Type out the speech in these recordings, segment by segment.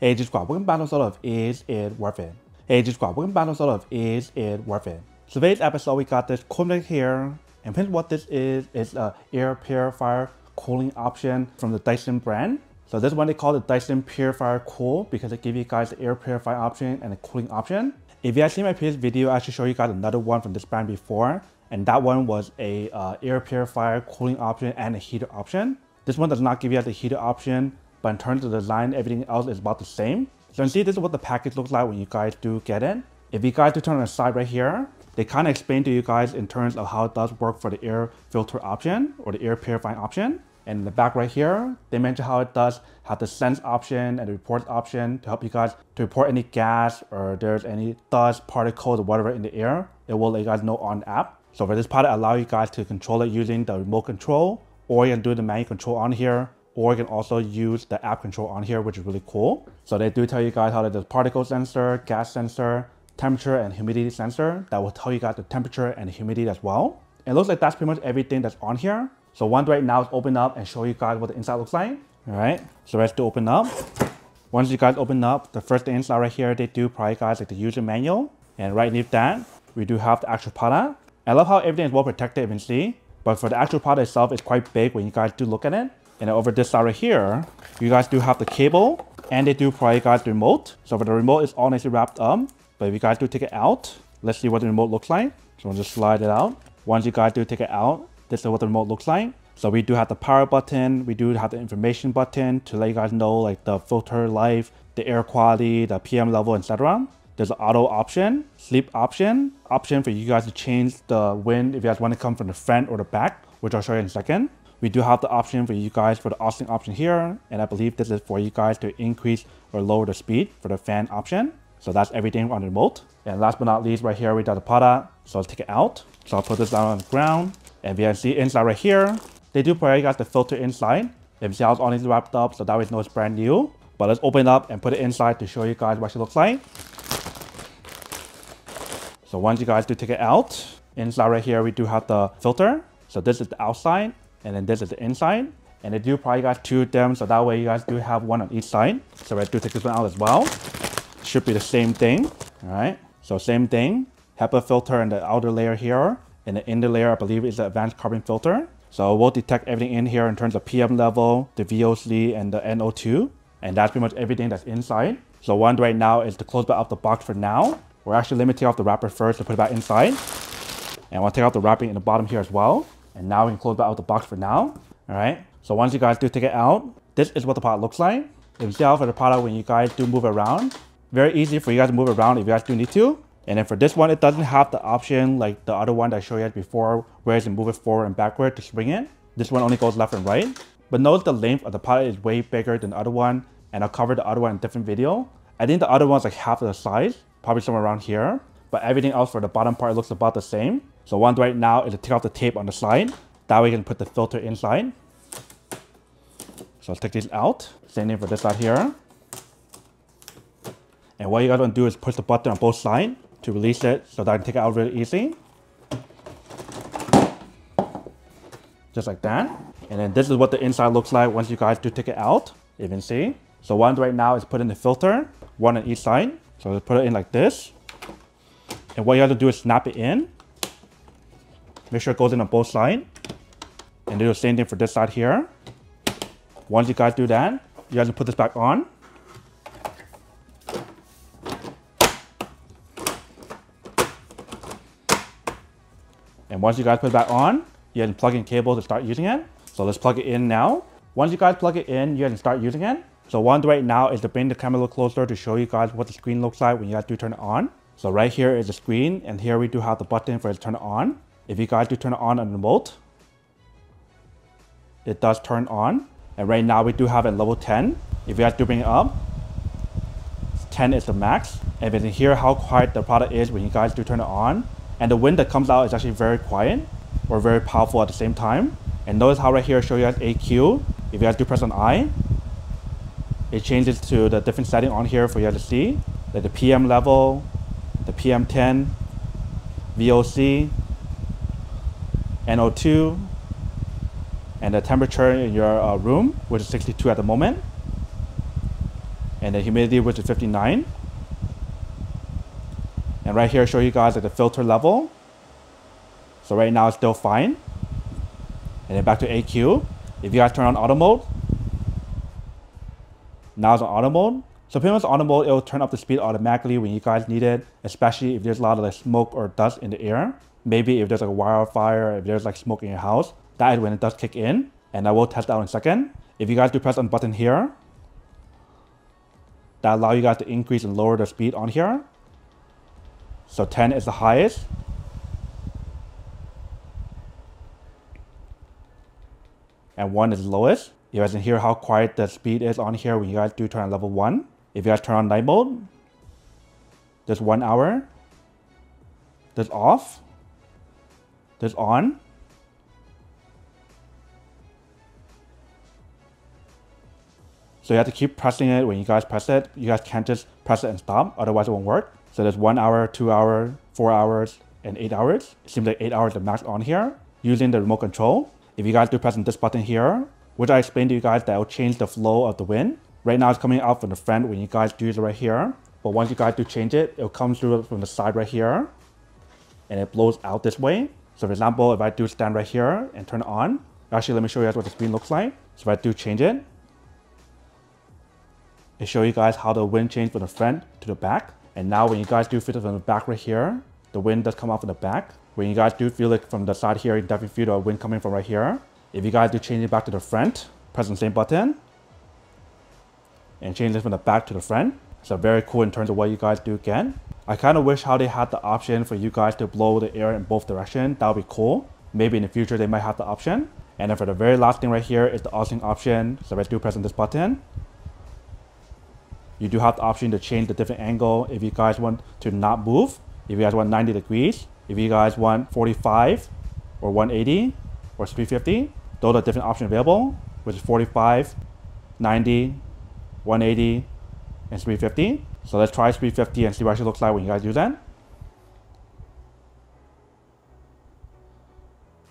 Is It Worth It? Is It Worth It? Today's episode, we got this cool thing here, and here's what this is. It's an air purifier cooling option from the Dyson brand. So this one they call the Dyson Purifier Cool because it gives you guys the air purifier option and the cooling option. If you have seen my previous video, I actually showed you guys another one from this brand before, and that one was a air purifier cooling option and a heater option. This one does not give you guys the heater option, but in terms of design, everything else is about the same. So you see, this is what the package looks like when you guys do get it. If you guys do turn on the side right here, they kind of explain to you guys in terms of how it does work for the air filter option or the air purifying option. And in the back right here, they mention how it does have the sense option and the report option to help you guys to report any gas or there's any dust, particles, or whatever in the air. It will let you guys know on the app. So for this product, allow you guys to control it using the remote control, or you can do the manual control on here, or you can also use the app control on here, which is really cool. So they do tell you guys how to do particle sensor, gas sensor, temperature and humidity sensor. That will tell you guys the temperature and humidity as well. It looks like that's pretty much everything that's on here. So one right now is open up and show you guys what the inside looks like. All right, so let's do open up. Once you guys open up, the first thing inside right here, they do probably guys like the user manual. And right underneath that, we do have the actual product. I love how everything is well protected, you can see. But for the actual product itself, it's quite big when you guys do look at it. And over this side right here, you guys do have the cable, and they do probably guys the remote. So for the remote, it's all nicely wrapped up. But if you guys do take it out, let's see what the remote looks like. So we'll just slide it out. Once you guys do take it out, this is what the remote looks like. So we do have the power button, we do have the information button to let you guys know like the filter life, the air quality, the PM level, etc. There's an auto option, sleep option, option for you guys to change the wind if you guys want to come from the front or the back, which I'll show you in a second. We do have the option for you guys for the oscillating option here, and I believe this is for you guys to increase or lower the speed for the fan option. So that's everything on the remote. And last but not least, right here we got the product. So I'll take it out. So I'll put this down on the ground. And we can see inside right here, they do probably got the filter inside. You can see how it's all wrapped up, so that way you know it's brand new. But let's open it up and put it inside to show you guys what it looks like. So once you guys do take it out, inside right here we do have the filter. So this is the outside, and then this is the inside. And they do probably got two of them, so that way you guys do have one on each side. So I do take this one out as well. Should be the same thing. All right, so same thing. HEPA filter in the outer layer here. And the inner layer, I believe, is the advanced carbon filter. So it will detect everything in here in terms of PM level, the VOC, and the NO2. And that's pretty much everything that's inside. So one right now is to close back up the box for now. We're actually limiting off the wrapper first to put it back inside. And we'll take out the wrapping in the bottom here as well. And now we can close back out the box for now. All right. So once you guys do take it out, this is what the product looks like. You can see how for the product when you guys do move around. Very easy for you guys to move around if you guys do need to. And then for this one, it doesn't have the option like the other one that I showed you guys before, where you can move it forward and backward to swing it. This one only goes left and right. But notice the length of the product is way bigger than the other one, and I'll cover the other one in a different video. I think the other one's like half of the size, probably somewhere around here. But everything else for the bottom part looks about the same. So one right now is to take off the tape on the side. That way you can put the filter inside. So let's take these out. Same thing for this side here. And what you guys want to do is push the button on both sides to release it, so that I can take it out really easy. Just like that. And then this is what the inside looks like once you guys do take it out, you can see. So one right now is put in the filter, one on each side. So just put it in like this. And what you have to do is snap it in. Make sure it goes in on both sides. And do the same thing for this side here. Once you guys do that, you guys can put this back on. And once you guys put it back on, you can plug in cable to start using it. So let's plug it in now. Once you guys plug it in, you can start using it. So one right now is to bring the camera a little closer to show you guys what the screen looks like when you guys do turn it on. So right here is the screen, and here we do have the button for it to turn it on. If you guys do turn it on the remote, it does turn on. And right now we do have it at level 10. If you guys do bring it up, 10 is the max. And you can hear how quiet the product is when you guys do turn it on. And the wind that comes out is actually very quiet or very powerful at the same time. And notice how right here I show you guys AQ. If you guys do press on I, it changes to the different setting on here for you guys to see. Like the PM level, the PM10, VOC, NO2, and the temperature in your room, which is 62 at the moment. and the humidity was at 59. And right here I show you guys at the filter level. So right now it's still fine. And then back to AQ. If you guys turn on auto mode, now it's on auto mode. So pretty much auto mode, it'll turn up the speed automatically when you guys need it, especially if there's a lot of like smoke or dust in the air. Maybe if there's like a wildfire, if there's like smoke in your house, that is when it does kick in. And I will test that out in a second. If you guys do press on the button here, that allows you guys to increase and lower the speed on here. So 10 is the highest. And 1 is lowest. You guys can hear how quiet the speed is on here when you guys do turn on level 1. If you guys turn on night mode, there's 1 hour, there's off, there's on. So you have to keep pressing it when you guys press it. You guys can't just press it and stop, otherwise it won't work. So there's 1 hour, 2 hours, 4 hours, and 8 hours. It seems like 8 hours is the max on here using the remote control. If you guys do press on this button here, which I explained to you guys that will change the flow of the wind. Right now it's coming out from the front when you guys do it right here. But once you guys do change it, it'll come through from the side right here. And it blows out this way. So for example, if I do stand right here and turn it on. Actually, let me show you guys what the screen looks like. So if I do change it, it shows you guys how the wind changed from the front to the back. And now when you guys do feel it from the back right here, the wind does come out from the back. When you guys do feel it from the side here, you definitely feel the wind coming from right here. If you guys do change it back to the front, press the same button and change it from the back to the front. So very cool in terms of what you guys do again. I kind of wish how they had the option for you guys to blow the air in both directions. That would be cool. Maybe in the future they might have the option. And then for the very last thing right here is the offsetting option. So let's do press on this button. You do have the option to change the different angle if you guys want to not move. If you guys want 90 degrees. If you guys want 45 or 180 or 350, those are different options available, which is 45, 90, 180, and 350. So let's try 350 and see what it looks like when you guys do that.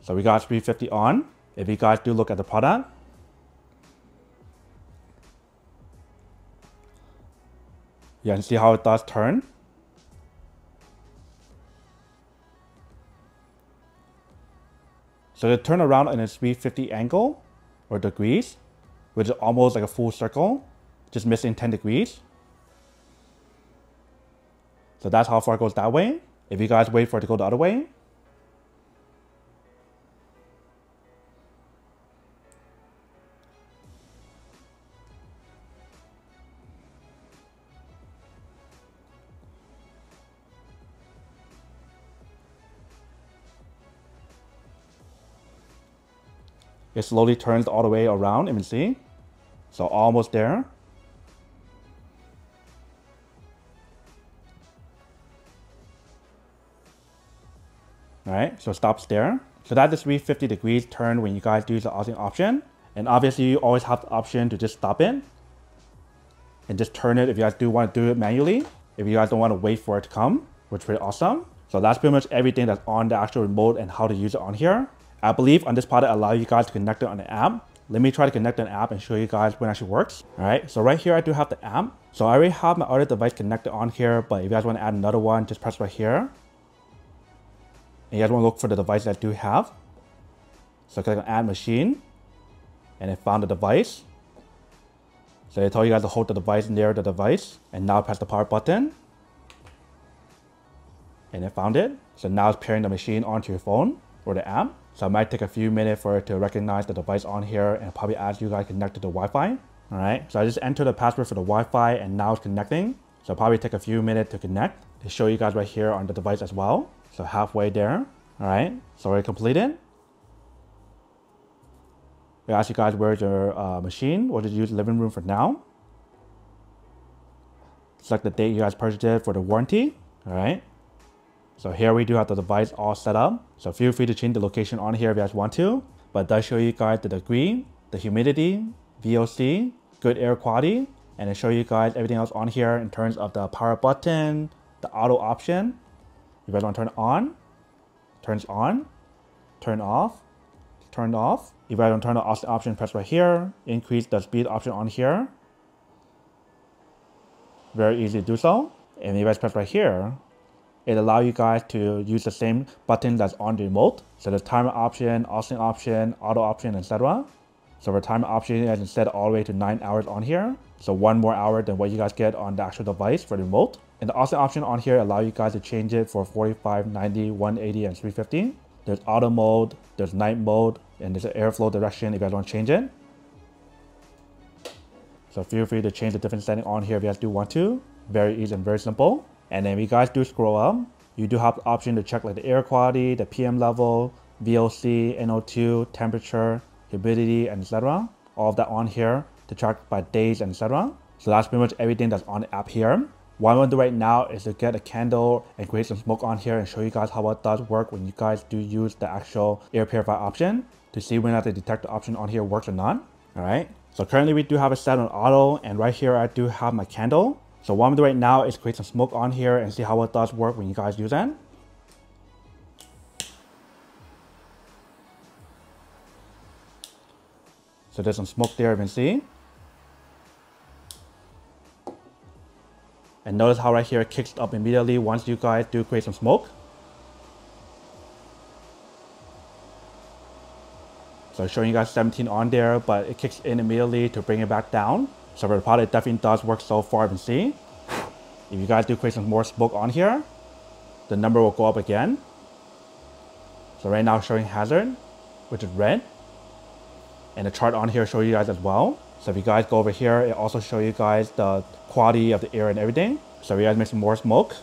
So we got 350 on. If you guys do look at the product, you can see how it does turn. So they turn around in a 350 angle or degrees, which is almost like a full circle, just missing 10 degrees. So that's how far it goes that way. If you guys wait for it to go the other way, it slowly turns all the way around, you can see. So almost there. All right, so it stops there. So that's the 350 degrees turn when you guys do the offsetting option. And obviously you always have the option to just stop it and just turn it if you guys do want to do it manually, if you guys don't want to wait for it to come, which is pretty awesome. So that's pretty much everything that's on the actual remote and how to use it on here. I believe on this product allow you guys to connect it on the app. Let me try to connect an app and show you guys when it actually works. All right, so right here I do have the app. So I already have my other device connected on here, but if you guys want to add another one, just press right here. And you guys want to look for the device that I do have. So click on add machine, and it found the device. So they told you guys to hold the device near the device, and now press the power button. And it found it. So now it's pairing the machine onto your phone or the app. So it might take a few minutes for it to recognize the device on here and probably ask you guys connect to the Wi-Fi. All right, so I just entered the password for the Wi-Fi and now it's connecting. So it'll probably take a few minutes to connect. They show you guys right here on the device as well. So halfway there. All right, so we're completed. We ask you guys where's your machine. We'll just use living room for now. Select the date you guys purchased it for the warranty. All right. So here we do have the device all set up. So feel free to change the location on here if you guys want to. But it does show you guys the degree, the humidity, VOC, good air quality. And it shows you guys everything else on here in terms of the power button, the auto option. If you guys want to turn it on, turns on, turn off, turned off. If you guys want to turn the offset option, press right here. Increase the speed option on here. very easy to do so. And if you guys press right here, it allows you guys to use the same button that's on the remote. So the timer option, offset option, auto option, etc. So for timer option, you guys can set all the way to 9 hours on here. So 1 more hour than what you guys get on the actual device for the remote. And the offset option on here allows you guys to change it for 45, 90, 180, and 350. There's auto mode, there's night mode, and there's an airflow direction if you guys want to change it. So feel free to change the different setting on here if you guys do want to. Very easy and very simple. And then if you guys do scroll up, you do have the option to check like the air quality, the PM level, VOC, NO2, temperature, humidity, and etc. All of that on here to track by days and etc. So that's pretty much everything that's on the app here. What I'm going to do right now is to get a candle and create some smoke on here and show you guys how it does work when you guys do use the actual air purifier option to see whether the detector option on here works or not. Alright, so currently we do have it set on auto, and right here I do have my candle. So what I'm going to do right now is create some smoke on here and see how it does work when you guys use it. So there's some smoke there, you can see. And notice how right here it kicks up immediately once you guys do create some smoke. So I'm showing you guys 17 on there, but it kicks in immediately to bring it back down. So for the product, it definitely does work so far, you can see. If you guys do create some more smoke on here, the number will go up again. So right now showing hazard, which is red. And the chart on here shows you guys as well. So if you guys go over here, it also shows you guys the quality of the air and everything. So if you guys make some more smoke.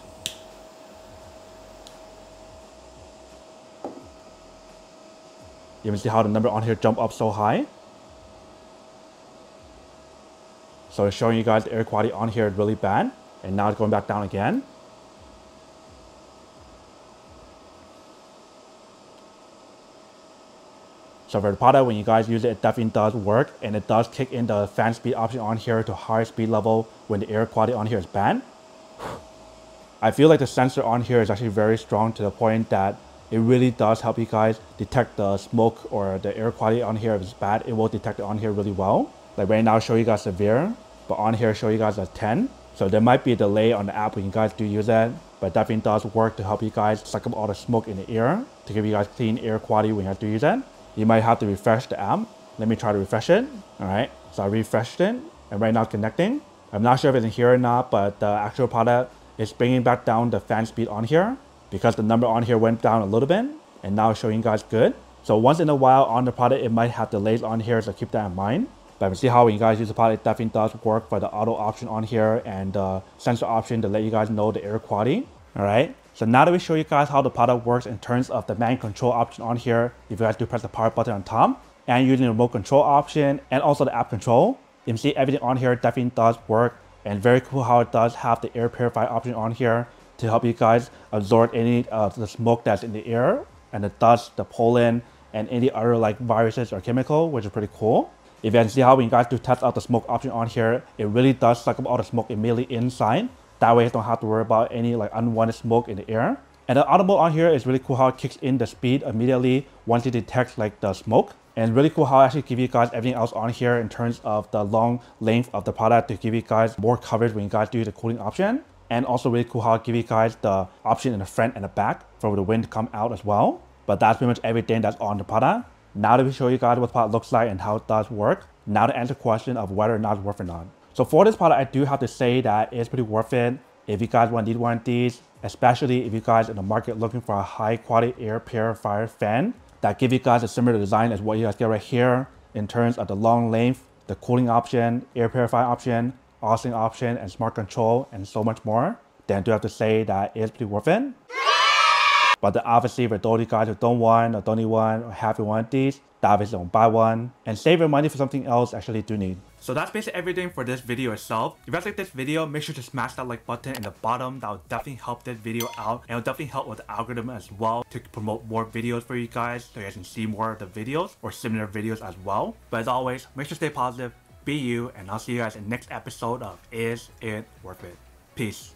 You can see how the number on here jump up so high. So it's showing you guys the air quality on here is really bad. And now it's going back down again. So for the product, when you guys use it, it definitely does work, and it does kick in the fan speed option on here to higher speed level when the air quality on here is bad. I feel like the sensor on here is actually very strong to the point that it really does help you guys detect the smoke or the air quality on here. If it's bad, it will detect it on here really well. Like right now, show you guys severe, but on here show you guys a 10. So there might be a delay on the app when you guys do use it, but it definitely does work to help you guys suck up all the smoke in the air to give you guys clean air quality when you have to use it. You might have to refresh the app. Let me try to refresh it. All right, so I refreshed it, and right now it's connecting. I'm not sure if it's in here or not, but the actual product is bringing back down the fan speed on here because the number on here went down a little bit, and now it's showing you guys good. So once in a while on the product, it might have delays on here, so keep that in mind. But you see how when you guys use the product, it definitely does work for the auto option on here and the sensor option to let you guys know the air quality. All right. So now that we show you guys how the product works in terms of the manual control option on here, if you guys do press the power button on top and using the remote control option and also the app control, you can see everything on here definitely does work, and very cool how it does have the air purifier option on here to help you guys absorb any of the smoke that's in the air and the dust, the pollen, and any other like viruses or chemical, which is pretty cool. If you can see how when you guys do test out the smoke option on here, it really does suck up all the smoke immediately inside. That way you don't have to worry about any like unwanted smoke in the air. And the auto mode on here is really cool how it kicks in the speed immediately once it detects like the smoke. And really cool how I actually give you guys everything else on here in terms of the long length of the product to give you guys more coverage when you guys do the cooling option. And also really cool how I give you guys the option in the front and the back for the wind to come out as well. But that's pretty much everything that's on the product. Now that we show you guys what the product looks like and how it does work, now to answer the question of whether or not it's worth it or not. So for this product, I do have to say that it's pretty worth it if you guys need one of these, especially if you guys are in the market looking for a high quality air purifier fan that give you guys a similar design as what you guys get right here in terms of the long length, the cooling option, air purifier option, offset option, and smart control, and so much more. Then I do have to say that it's pretty worth it. But obviously for those of you guys who don't want or don't need one or have one of these, that obviously don't buy one and save your money for something else actually do need. So that's basically everything for this video itself. If you guys like this video, make sure to smash that like button in the bottom. That will definitely help this video out, and it'll definitely help with the algorithm as well to promote more videos for you guys so you guys can see more of the videos or similar videos as well. But as always, make sure to stay positive, be you, and I'll see you guys in the next episode of Is It Worth It? Peace.